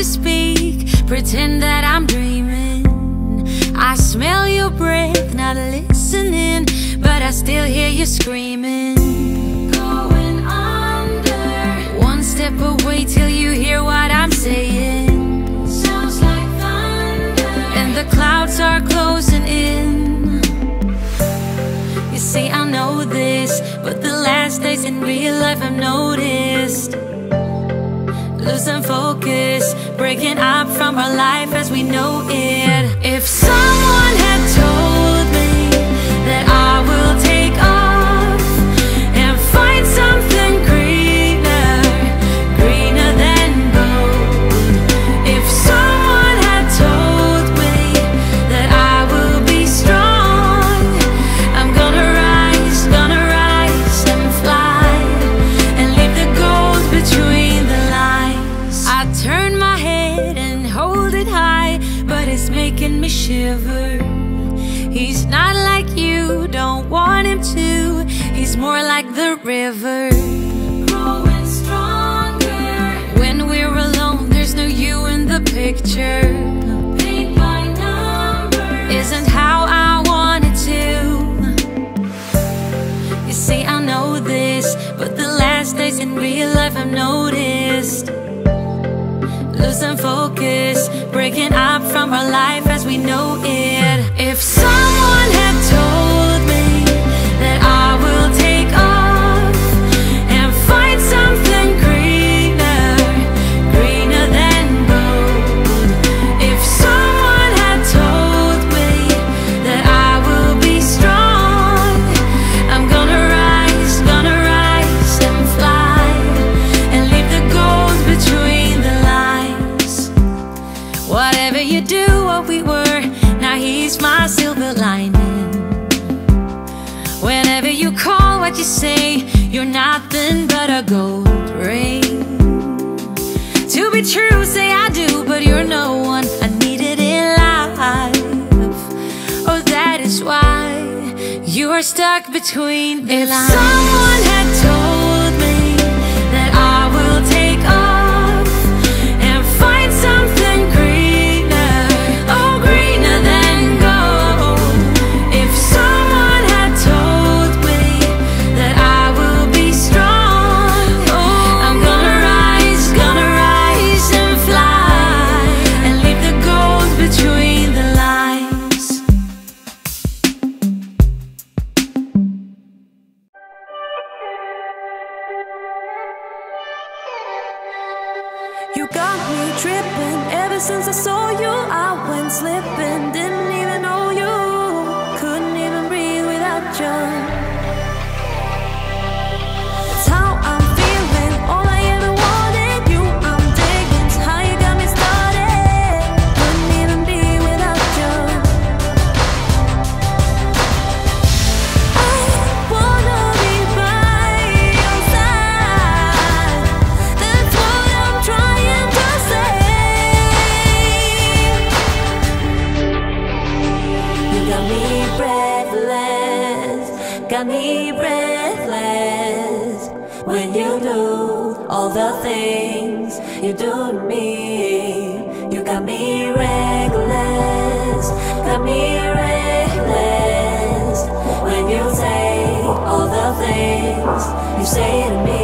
to speak, pretend that I'm dreaming. I smell your breath, not listening, but I still hear you screaming. Going under. One step away till you hear what I'm saying. Sounds like thunder. And the clouds are closing in. You see, I know this, but the last days in real life I've noticed. Losing focus, breaking up from our life as we know it. If someone had told me that I will take off and find something greener, greener than gold. If someone had told me that I will be strong, I'm gonna rise and fly, and leave the gold between the lines. I turn my head and hold it high, but it's making me shiver. He's not like you, don't want him to. He's more like the river, growing stronger. When we're alone, there's no you in the picture. Paint by numbers isn't how I want it to. You see, I know this, but the last days in real life I've noticed. Losing focus, breaking up from our life as we know it. If someone had told me that I will take off and find something greener, greener than gold. If someone had told me that I will be strong, I'm gonna rise and fly, and leave the gold between the lines. Whatever you do, what we were, now he's my silver lining. Whenever you call, what you say, you're nothing but a gold ring. To be true, say I do, but you're no one I needed in life. Oh, that is why you are stuck between the lines. If someone had told me that I will take off and find something great, since I saw you, I went slipping. Didn't even know you, couldn't even breathe without you. That's how I'm feeling. All I ever wanted, you, I'm digging. It's how you got me started. Couldn't even be without you. I wanna be by your side. That's what I'm trying to say. Got me breathless, got me breathless. When you do all the things you do to me, you got me reckless, got me reckless. When you say all the things you say to me. You say to me.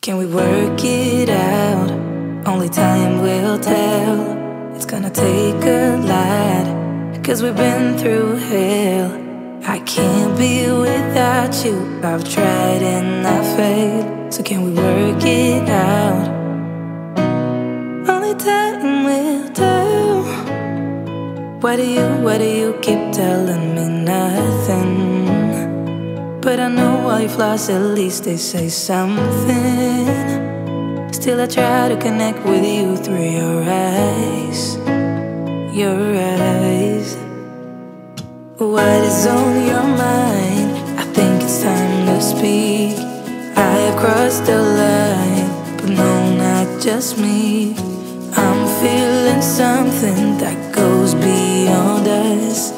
Can we work it out? Only time will tell. It's gonna take a lot, cause we've been through hell. I can't be without you. I've tried and I failed. So can we work it out? Only time will tell. Why do you keep telling me nothing? But I know all your flaws, at least they say something. Still I try to connect with you through your eyes, your eyes. What is on your mind? I think it's time to speak. I have crossed the line, but no, not just me. I'm feeling something that goes beyond us.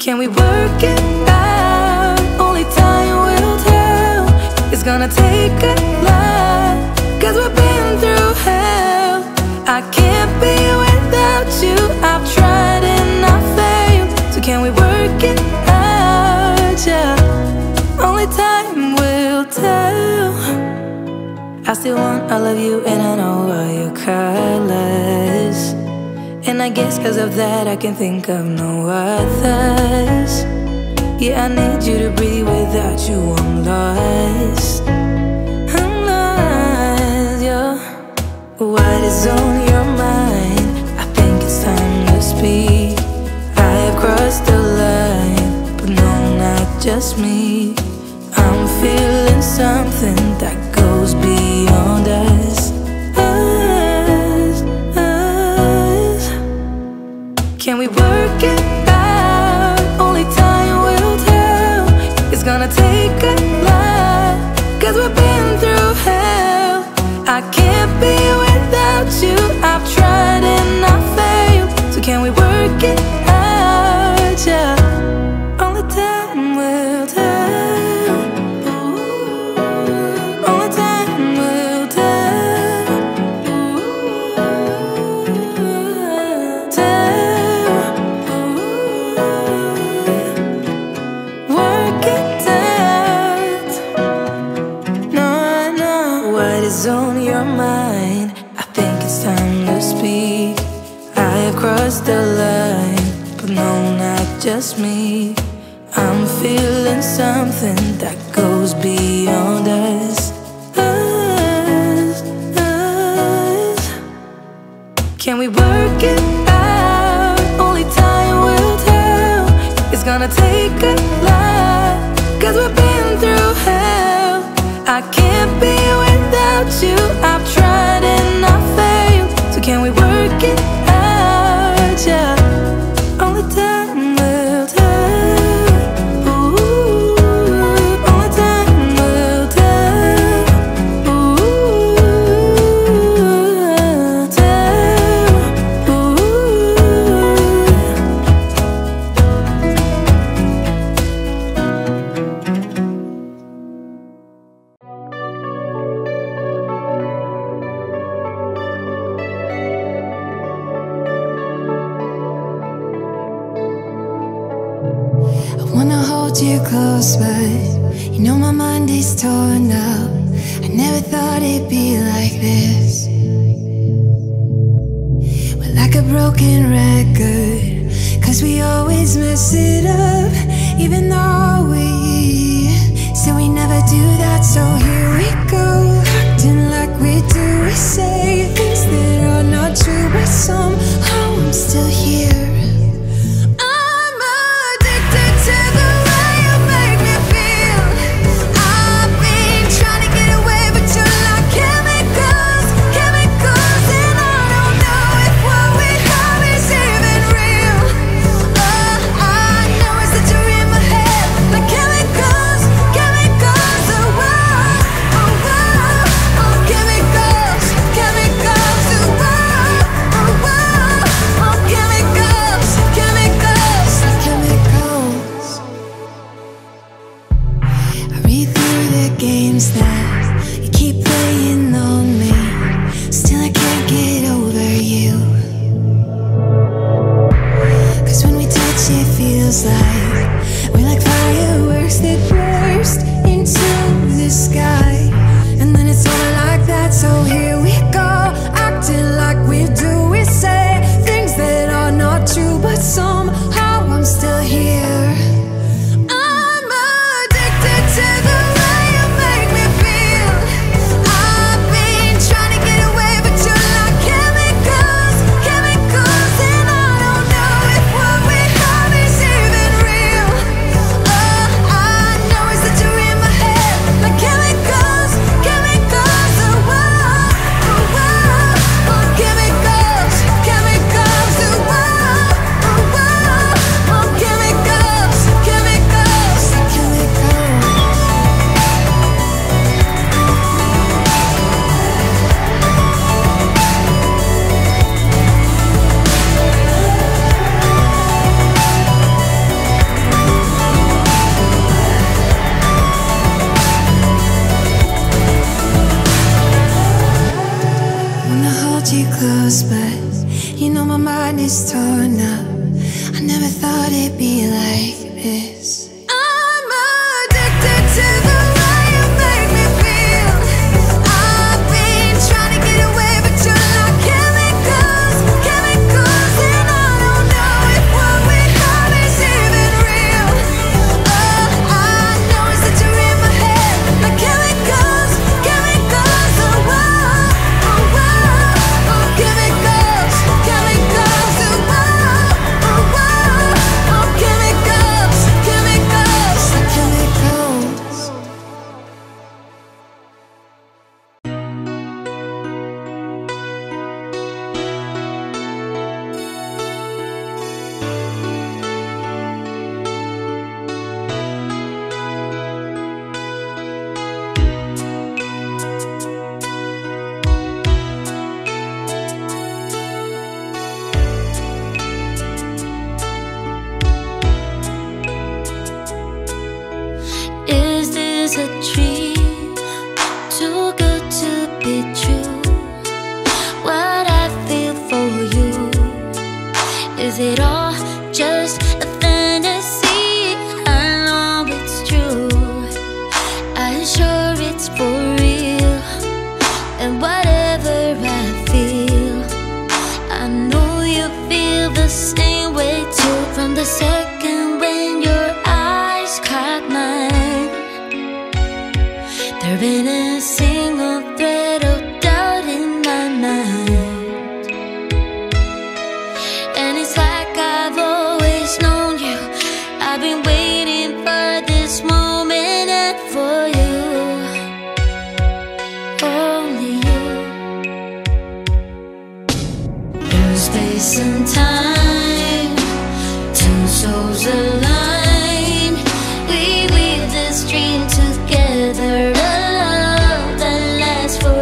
Can we work it out? Only time will tell. It's gonna take a lot, cause we've been through hell. I can't be without you. I've tried and I failed. So can we work it out, yeah? Only time will tell. I still want all of you and I know all your colors, and I guess cause of that I can think of no others. Yeah, I need you to breathe. Without you I'm lost, I'm lost, yeah. What is on your mind? I think it's time to speak. I have crossed the line, but no, not just me. I'm feeling something that goes beyond us. Can we work it out? Only time will tell. It's gonna take a lot, cause we've been through hell. I can't be without you. I've tried and I failed. So can we work it out, yeah? Only time will tell. Ooh. Only time will tell. Ooh. What is on your mind? I think it's time to speak. I have crossed the line, but no, not just me. I'm feeling something that goes beyond us, us. Can we work it out? Only time will tell. It's gonna take a lot, cause we've been through hell. I can't be without you, I've tried and I failed. So can we work it out, yeah? Only time will tell. Ooh, only time will tell. Ooh, tell. You close but you know my mind is torn up. I never thought it'd be like this. We're like a broken record, cause we always mess it up, even though we say we never do that. So here we go, acting like we do. We say things that are not true, but somehow I'm still here. It feels like we're like fireworks that is torn up. I never thought it'd be like this. Together, a love that lasts for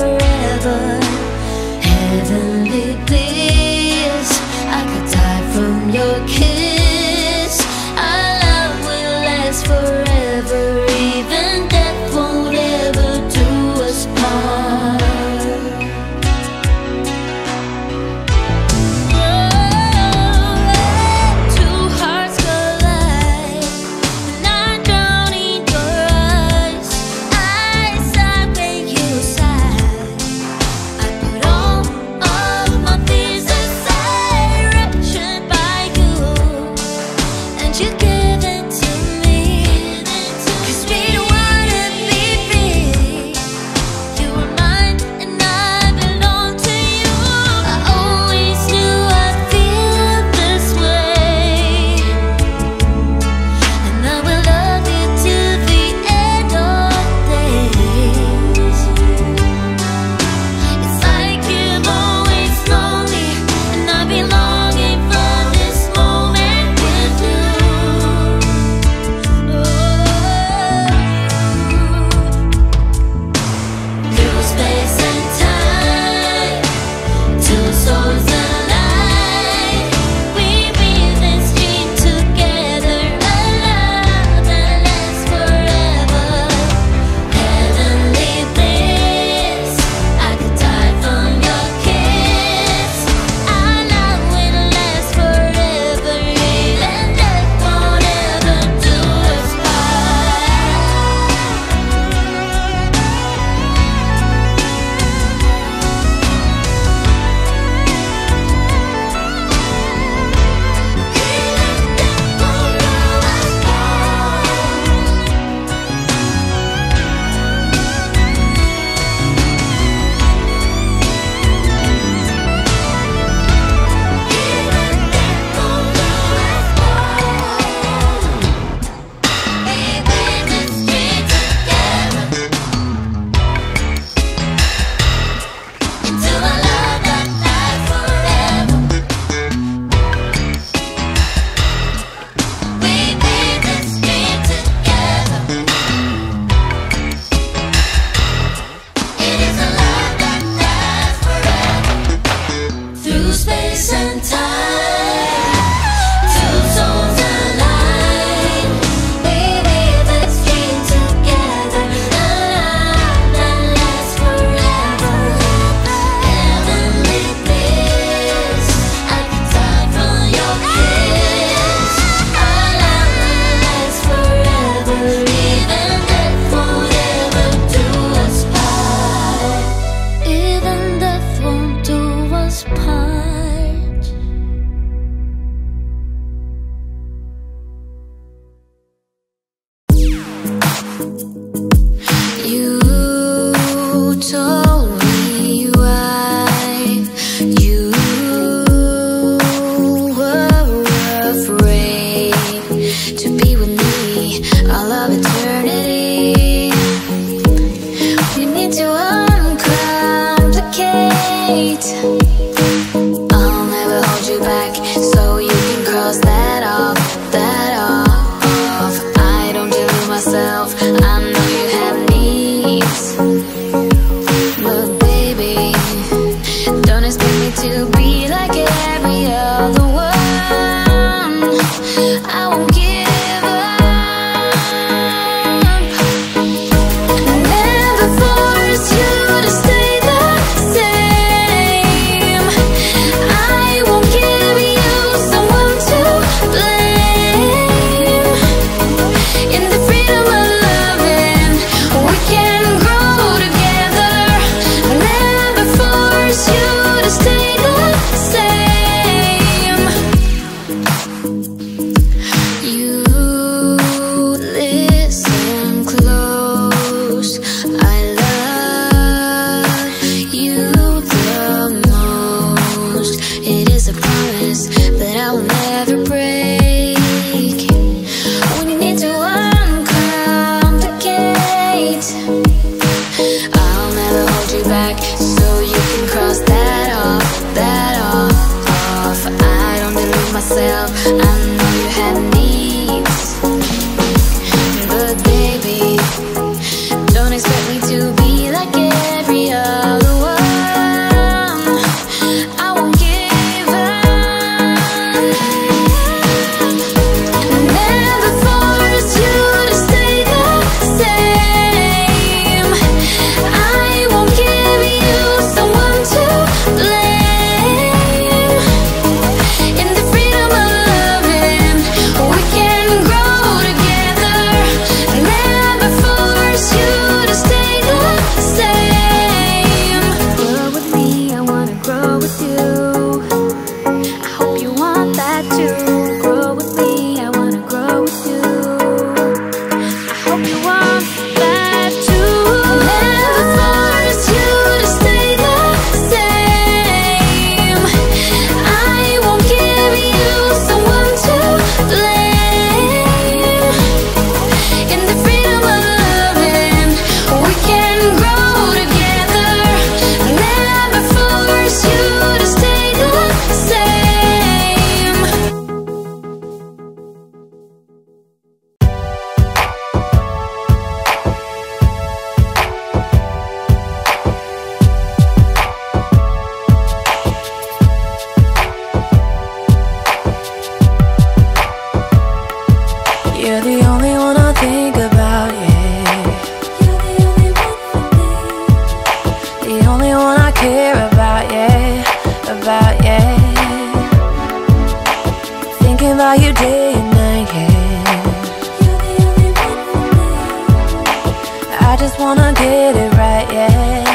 wanna get it right, yeah,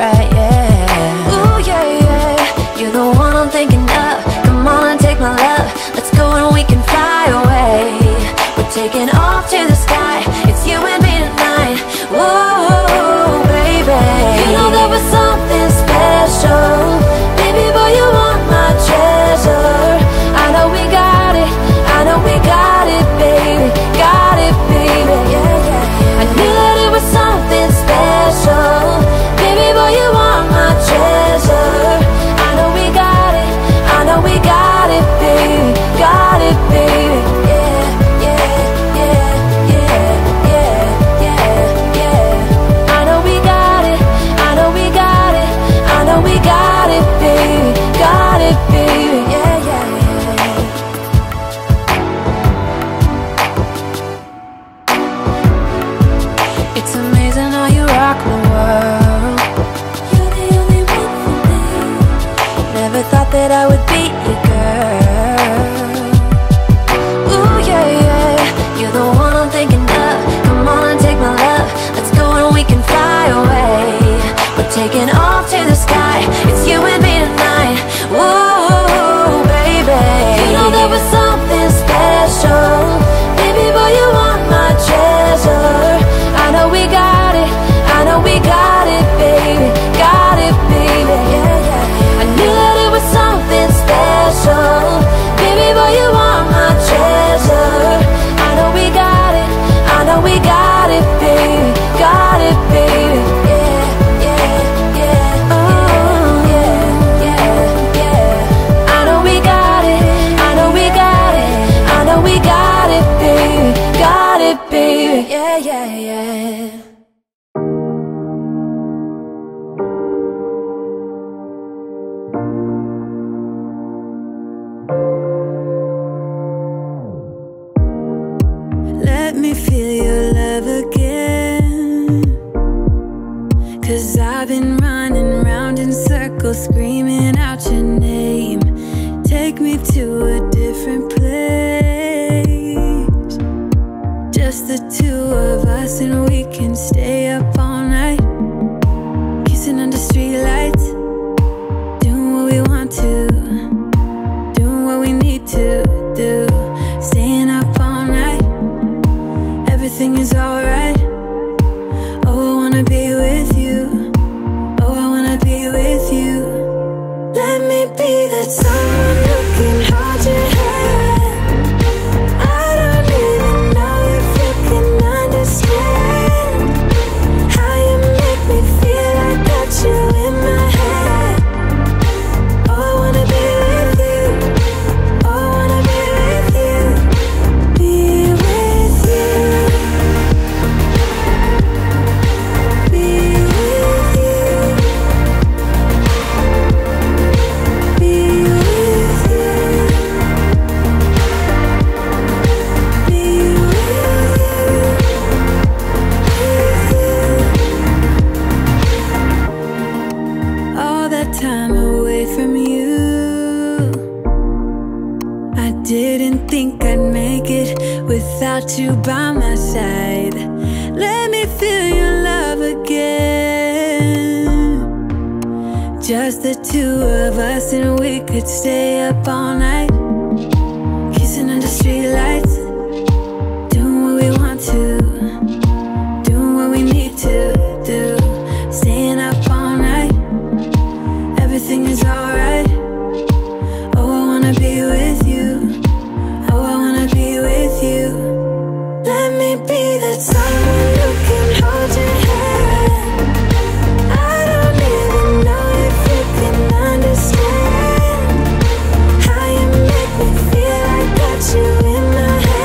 right, yeah. Ooh, yeah, yeah, you're the one I'm thinking of. Come on and take my love, let's go and we can fly away. We're taking off to the sky, it's you and me tonight. Ooh, baby, you know there was something special. Baby boy, you want my treasure. I know we got it, I know we got it, baby. Got it, baby, yeah, yeah. I knew that it was something special. Baby boy, you want my treasure. I know we got it, I know we got it, baby. Got it, baby, yeah, yeah, yeah, yeah, yeah, yeah, yeah. I know we got it, I know we got it, I know we got it, baby. Got it, baby, yeah, yeah, yeah. It's amazing how you rock my world. You're the only one for me. Never thought that I would be your girl. Ooh, yeah, yeah, you're the one I'm thinking of. Come on and take my love, let's go and we can fly away. We're taking off to the sky, it's you and me tonight. Ooh, baby, you know there was something special. Baby boy, you want my treasure. I know we got it, I know we got it, baby. Got it, baby, yeah, yeah. I knew that it was something special. Baby boy, you want my treasure. I know we got it, I know we got it, baby. Got it, baby, yeah, yeah, yeah, yeah, yeah, yeah, yeah. I know we got it, I know we got it, I know we got it, baby. Got it, baby, yeah, yeah, yeah. Let me feel your love again, 'cause I've been running round in circles, screaming out your name. Take me to a different place, just the two of us, and we can stay up all night, kissing under streetlights, doing what we want to, doing what we need to do, staying up all night. Everything is alright. Oh, I wanna be with you. Oh, I wanna be with you. Let me be that someone who can hold your hand. I don't even know if you can understand how you make me feel. I got you in my head. Oh, I wanna be with you. Oh, I wanna be with you. Be with you. Be with you. Be with you. Be with you. All that time away from you, I didn't think I'd make it without you by my side. Let me feel your love again, just the two of us, and we could stay up all night, kissing under streetlights, doing what we want to, doing what we need to do, staying up all night. Everything is alright. Oh, I wanna be with you. Oh, I wanna be with you. Let me be that someone who can hold your hand. I don't even know if you can understand how you make me feel. I got you in my head.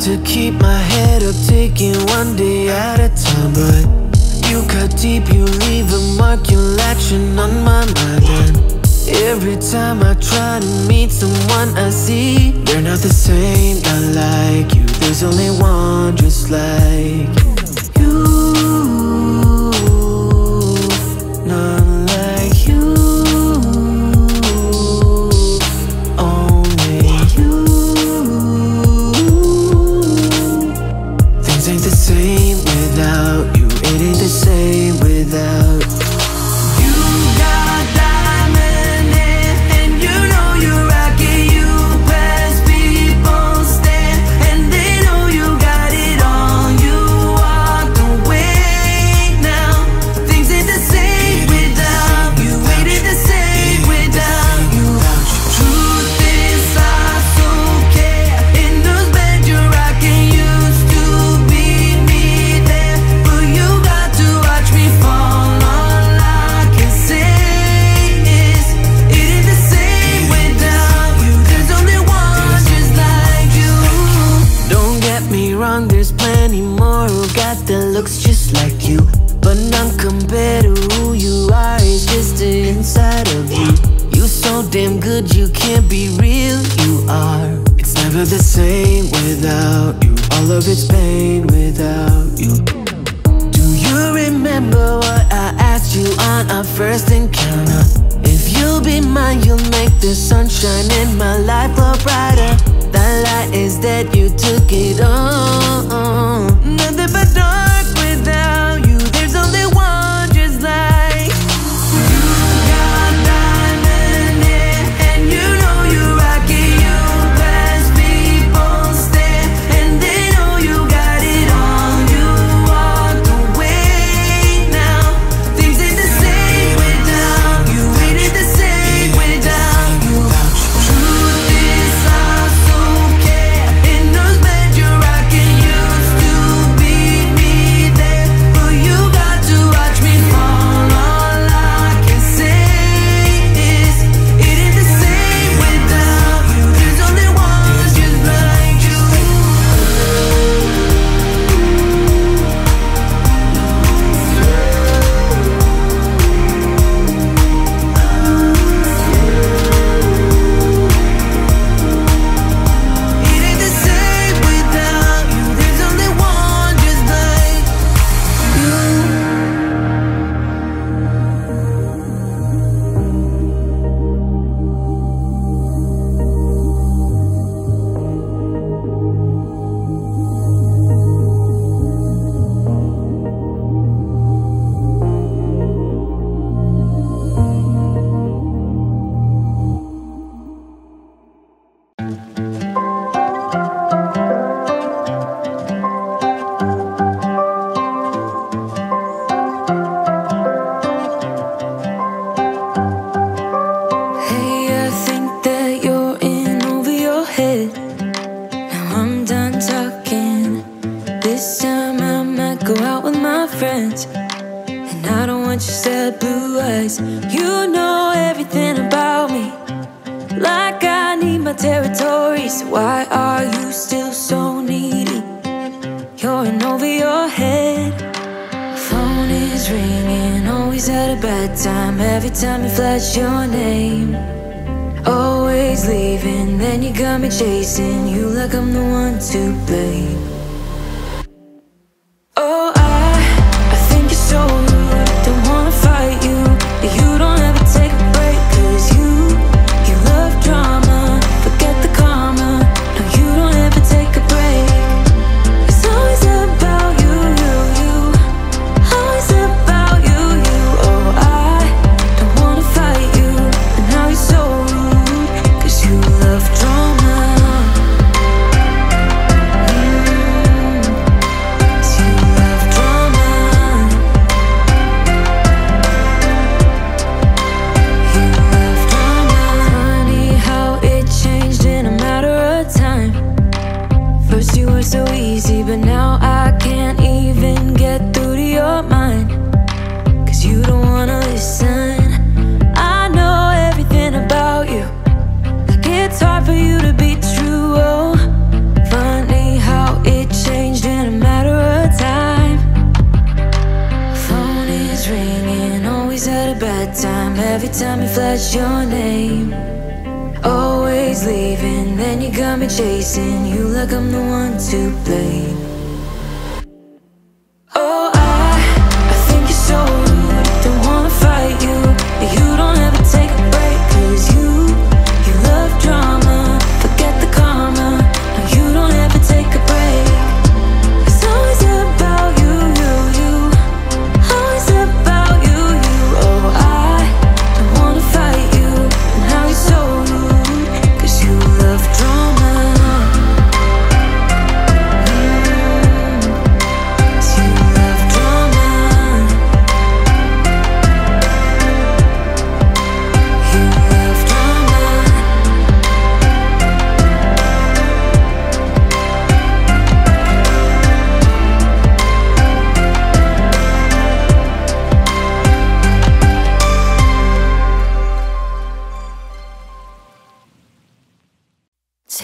to keep my head up to but you cut deep, you leave a mark, you're latching on my mind. And every time I try to meet someone I see they're not the same, not like you. There's only one just like you, not like you, only you. Things ain't the same without you, it ain't the same without you. There's plenty more who got that looks just like you, but none compared to who you are. It's just the inside of you. You so damn good you can't be real, you are. It's never the same without you, all of its pain without you. Do you remember what I asked you on our first encounter? If you'll be mine, you'll make the sunshine in my life a brighter. The lie is that you took it all. Nothing but dark without you. There's only one just like you. Got diamond hair and you know you rock it. You best people stare and they know you got it all. You walk away now. Things ain't the same without you. It ain't the same without you. Truth is chasing you like I'm the one to blame. Oh, I think you're so rude. Don't wanna fight you, but you don't ever take a break. Cause you love drama. Forget the karma. No, you don't ever take a break. It's always about you. Always about you. Oh, I don't wanna fight you, but now you're so rude. Cause you love drama. Every time you flash your name, always leaving, then you got me chasing you like I'm the one to blame. Oh, I think you're so rude, don't wanna fight you, but you don't ever take a break. Cause you love drama, forget the karma, no you don't ever take a break. It's always about you, always about you. Oh, I don't wanna fight you, and how you're so rude, cause you love drama.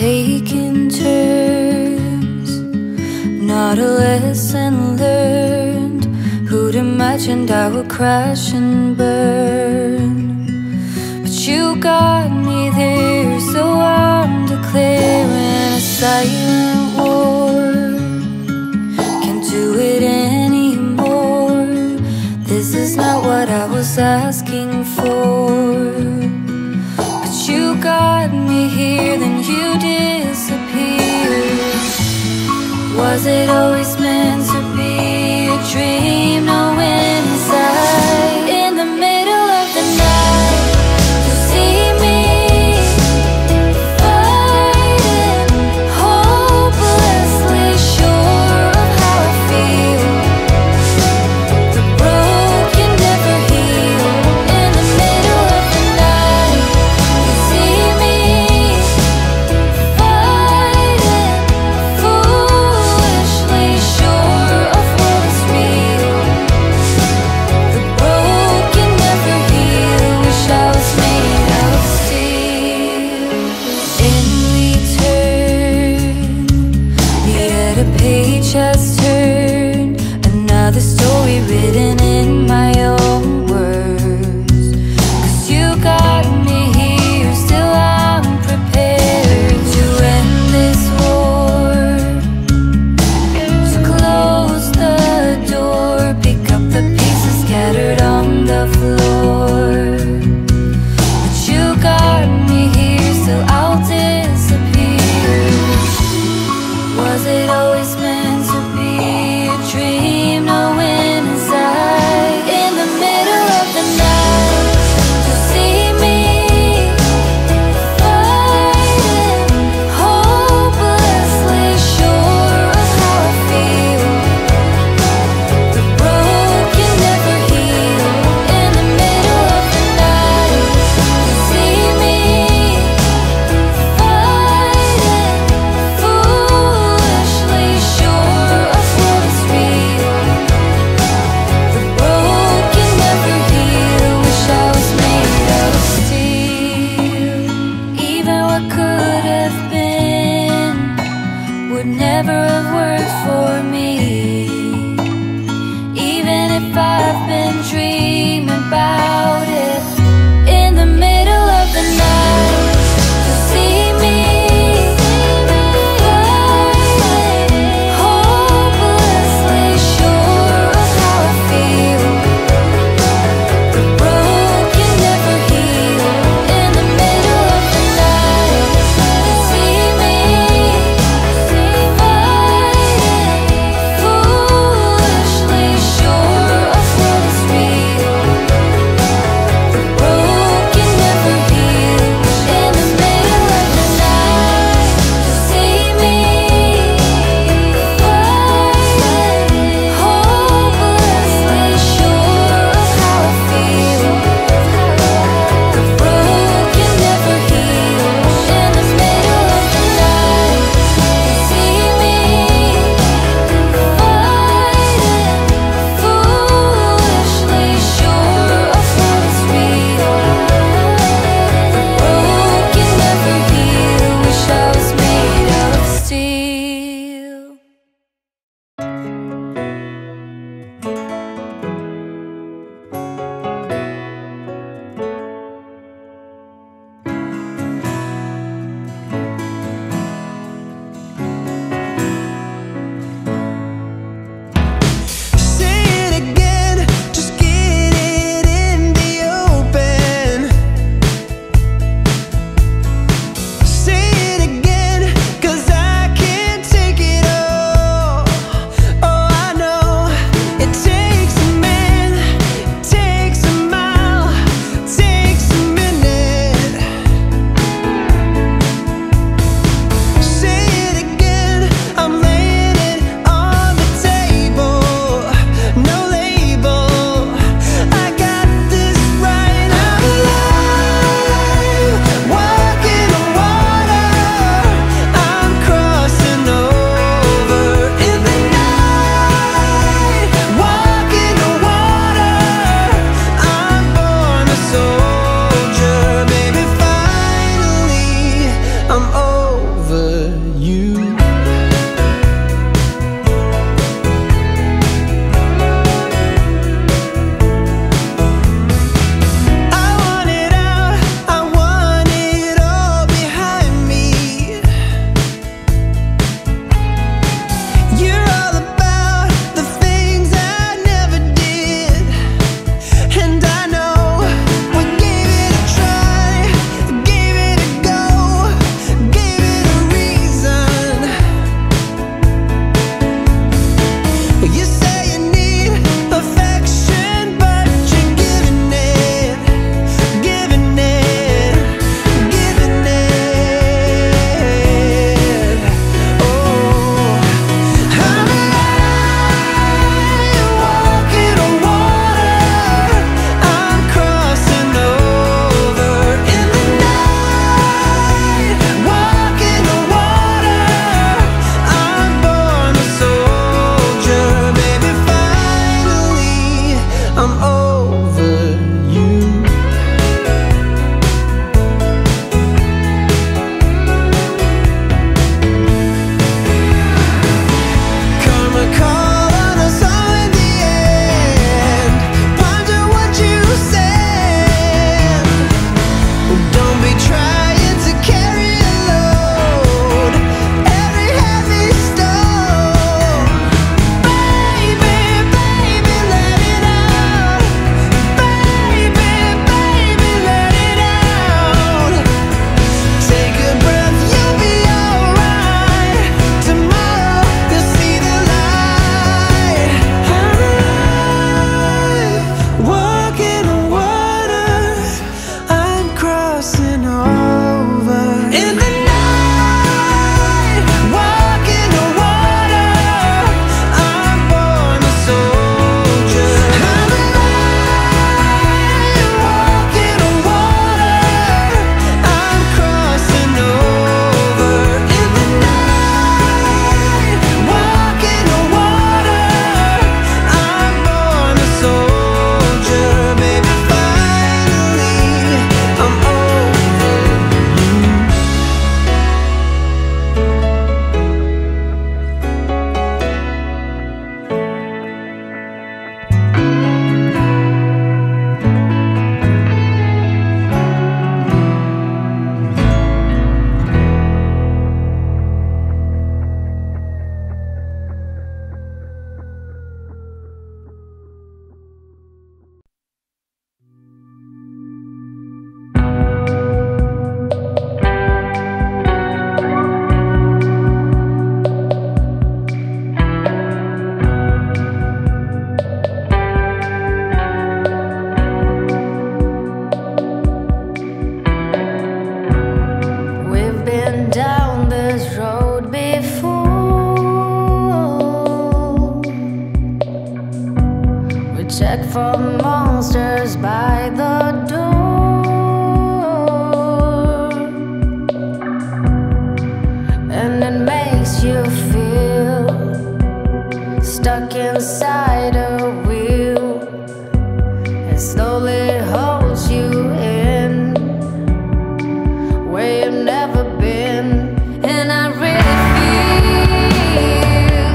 Taking turns, not a lesson learned. Who'd imagined I would crash and burn? But you got me there, so I'm declaring a silent war. Can't do it anymore. This is not what I was asking for. You got me here, then you disappeared. Was it always meant to be a dream? No inside. In the middle of the night, you see me fighting, hopelessly sure of how I feel. The broken never heal. In the middle of the night, just turned another story written in my own words. Cause you got me here, still I'm prepared to end this war. So close the door, pick up the pieces scattered on the floor. But you got me here, still I'll disappear. Was it always meant? Dream no end in sight. In the middle of the night, you see me fighting, hopelessly sure of how I feel. The broken never heal. In the middle of the night, you see me fighting, foolishly sure of what is real. The broken never heal. Wish I was made out of steel. Even what could have been would never have worked for me. Even if I've been dreaming about it. In the middle of the night, you see me fighting, hopelessly sure of how I feel. The broken never heal. In the middle of the night, you see me fighting, foolishly sure of what is real. Check for monsters by the door, and it makes you feel stuck inside a wheel. It slowly holds you in where you've never been. And I really feel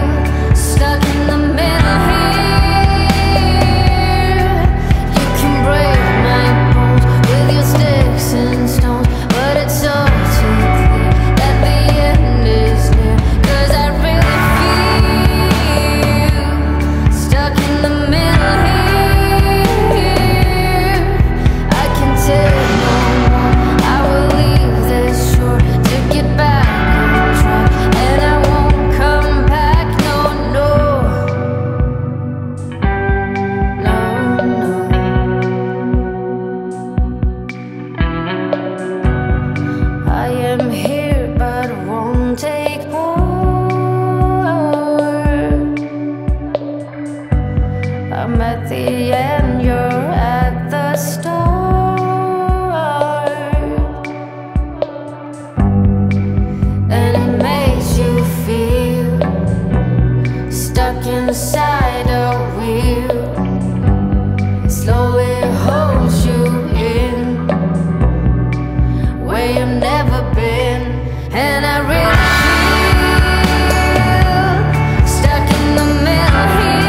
stuck in the middle here. I'm at the end, you're at the start, and it makes you feel stuck inside a wheel. It slowly holds you in where you've never been. And I really feel stuck in the middle here.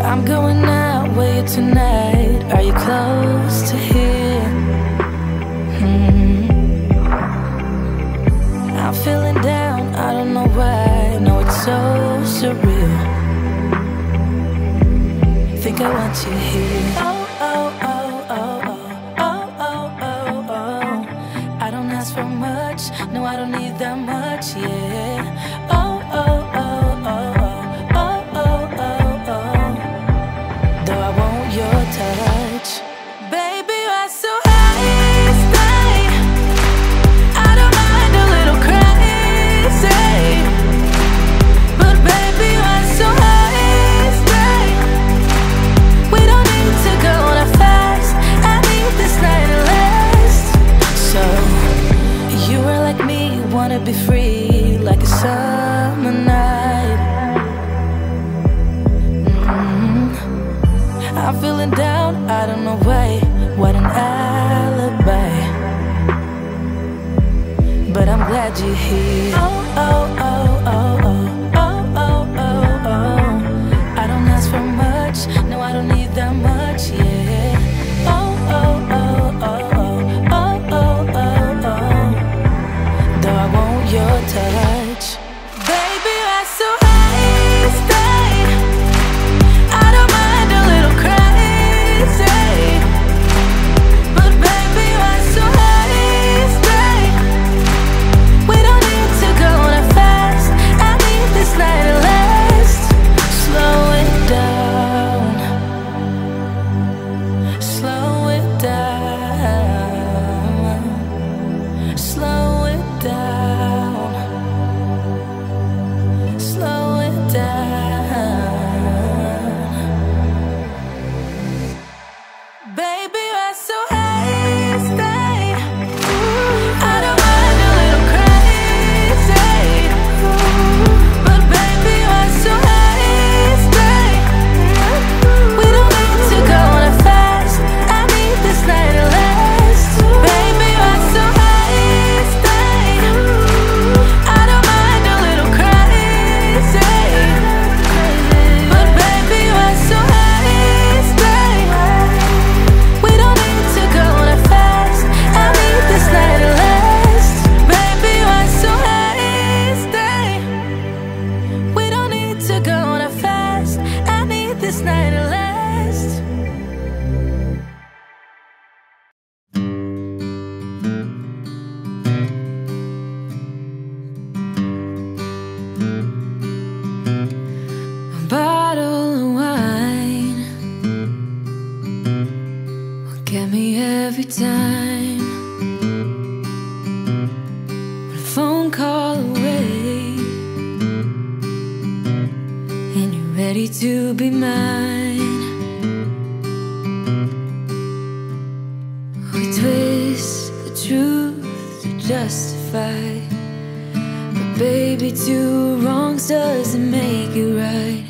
I'm going out with you tonight. Are you close to here? I'm feeling down, I don't know why. No, it's so surreal. Think I want you here. Oh, oh, oh, oh, oh, oh, oh, oh, oh. I don't ask for much, no, I don't need that much, yeah. Oh, oh, oh, oh, oh. Be free like a summer night. I'm feeling down, I don't know why. What an alibi, but I'm glad you're here. Oh, oh, oh, oh, oh, oh, oh, oh, oh. I don't ask for much, no, I don't need that much, yeah. Oh, oh, oh, oh, oh, oh, oh, oh, oh. Though I won't your touch, baby, I so high, stay. I don't mind a little crazy, but baby, I so high, stay. We don't need to go on fast. I need this night to last. Slow it down. Justify, but baby, two wrongs doesn't make it right.